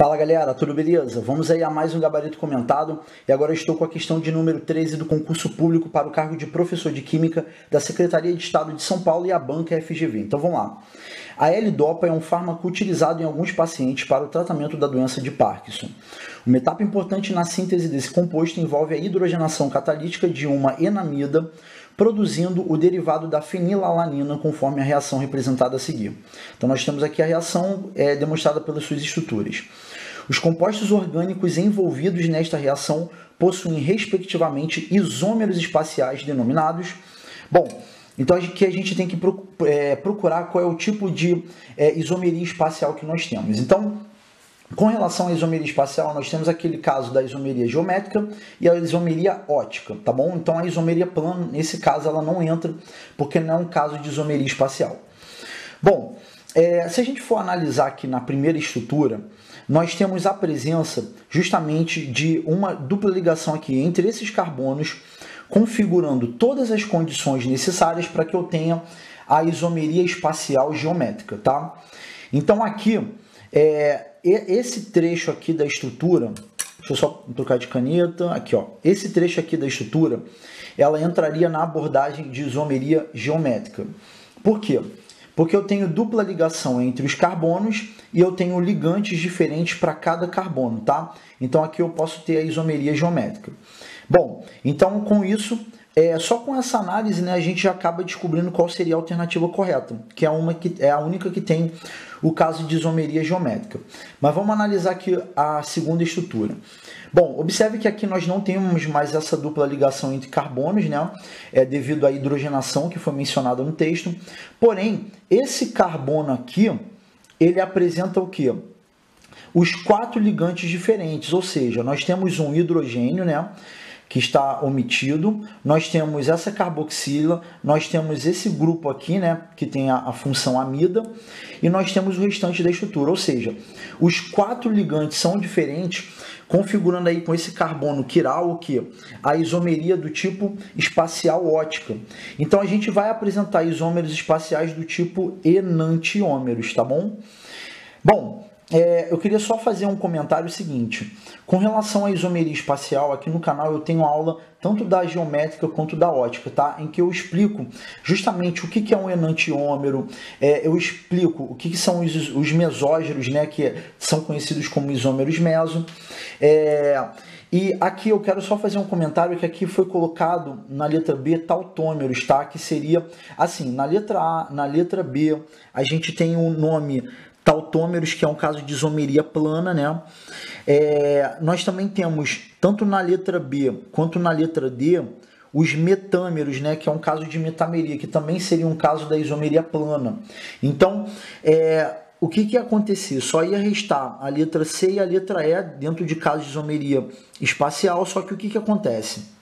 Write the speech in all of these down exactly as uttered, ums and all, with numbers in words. Fala galera, tudo beleza? Vamos aí a mais um gabarito comentado e agora estou com a questão de número treze do concurso público para o cargo de professor de Química da Secretaria de Estado de São Paulo e a banca F G V. Então vamos lá. A L-Dopa é um fármaco utilizado em alguns pacientes para o tratamento da doença de Parkinson. Uma etapa importante na síntese desse composto envolve a hidrogenação catalítica de uma enamida, produzindo o derivado da fenilalanina, conforme a reação representada a seguir. Então nós temos aqui a reação é, demonstrada pelas suas estruturas. Os compostos orgânicos envolvidos nesta reação possuem, respectivamente, isômeros espaciais denominados... Bom, então aqui a gente tem que procurar qual é o tipo de é, isomeria espacial que nós temos. Então, com relação à isomeria espacial, nós temos aquele caso da isomeria geométrica e a isomeria ótica, tá bom? Então, a isomeria plana, nesse caso, ela não entra, porque não é um caso de isomeria espacial. Bom, é, se a gente for analisar aqui na primeira estrutura, nós temos a presença, justamente, de uma dupla ligação aqui entre esses carbonos, configurando todas as condições necessárias para que eu tenha a isomeria espacial geométrica, tá? Então, aqui... É, esse trecho aqui da estrutura, deixa eu só trocar de caneta, aqui ó, esse trecho aqui da estrutura, ela entraria na abordagem de isomeria geométrica. Por quê? Porque eu tenho dupla ligação entre os carbonos e eu tenho ligantes diferentes para cada carbono, tá? Então aqui eu posso ter a isomeria geométrica. Bom, então com isso, é, só com essa análise, né, a gente já acaba descobrindo qual seria a alternativa correta, que é, uma que, é a única que tem o caso de isomeria geométrica. Mas vamos analisar aqui a segunda estrutura. Bom, observe que aqui nós não temos mais essa dupla ligação entre carbonos, né? É devido à hidrogenação que foi mencionada no texto. Porém, esse carbono aqui, ele apresenta o quê? Os quatro ligantes diferentes, ou seja, nós temos um hidrogênio, né? Que está omitido, nós temos essa carboxila, nós temos esse grupo aqui, né, que tem a, a função amida, e nós temos o restante da estrutura, ou seja, os quatro ligantes são diferentes, configurando aí com esse carbono quiral o que? A isomeria do tipo espacial ótica. Então a gente vai apresentar isômeros espaciais do tipo enantiômeros, tá bom? Bom, É, eu queria só fazer um comentário seguinte. Com relação à isomeria espacial, aqui no canal eu tenho aula tanto da geométrica quanto da ótica, tá? Em que eu explico justamente o que é um enantiômero, é, eu explico o que são os, os mesógiros, né? Que são conhecidos como isômeros meso. É, e aqui eu quero só fazer um comentário que aqui foi colocado na letra B tautômeros, tá? Que seria assim, na letra A, na letra B, a gente tem um nome... tautômeros, que é um caso de isomeria plana, né? É, nós também temos, tanto na letra B quanto na letra D, os metâmeros, né? Que é um caso de metameria, que também seria um caso da isomeria plana. Então, é, o que, que ia acontecer? Só ia restar a letra C e a letra E dentro de casos de isomeria espacial, só que o que, que acontece?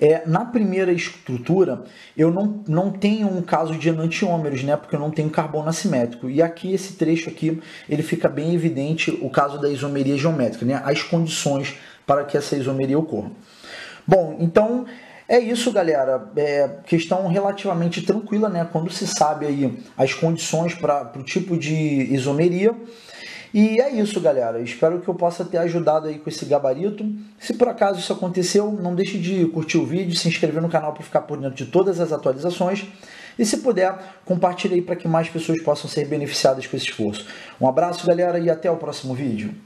É, na primeira estrutura, eu não, não tenho um caso de enantiômeros, né? Porque eu não tenho carbono assimétrico. E aqui, esse trecho aqui, ele fica bem evidente o caso da isomeria geométrica, né? As condições para que essa isomeria ocorra. Bom, então... É isso, galera. É questão relativamente tranquila, né? Quando se sabe aí as condições para o tipo de isomeria. E é isso, galera. Espero que eu possa ter ajudado aí com esse gabarito. Se por acaso isso aconteceu, não deixe de curtir o vídeo, se inscrever no canal para ficar por dentro de todas as atualizações. E se puder, compartilhe aí para que mais pessoas possam ser beneficiadas com esse esforço. Um abraço, galera, e até o próximo vídeo.